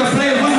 your flame.